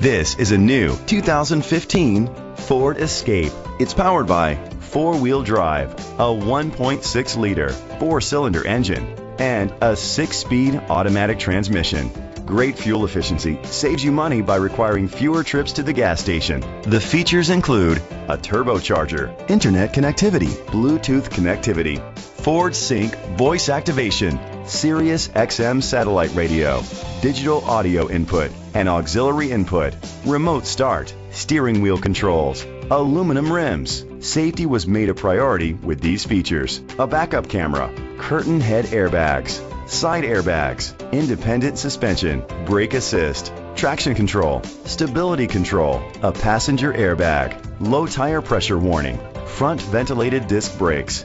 This is a new 2015 Ford Escape. It's powered by four-wheel drive, a 1.6-liter four-cylinder engine, and a six-speed automatic transmission. Great fuel efficiency saves you money by requiring fewer trips to the gas station. The features include a turbocharger, internet connectivity, Bluetooth connectivity, Ford Sync voice activation, Sirius XM satellite radio, digital audio input and auxiliary input, remote start, steering wheel controls, aluminum rims. Safety was made a priority with these features: a backup camera, curtain head airbags, side airbags, independent suspension, brake assist, traction control, stability control, a passenger airbag, low tire pressure warning, front ventilated disc brakes.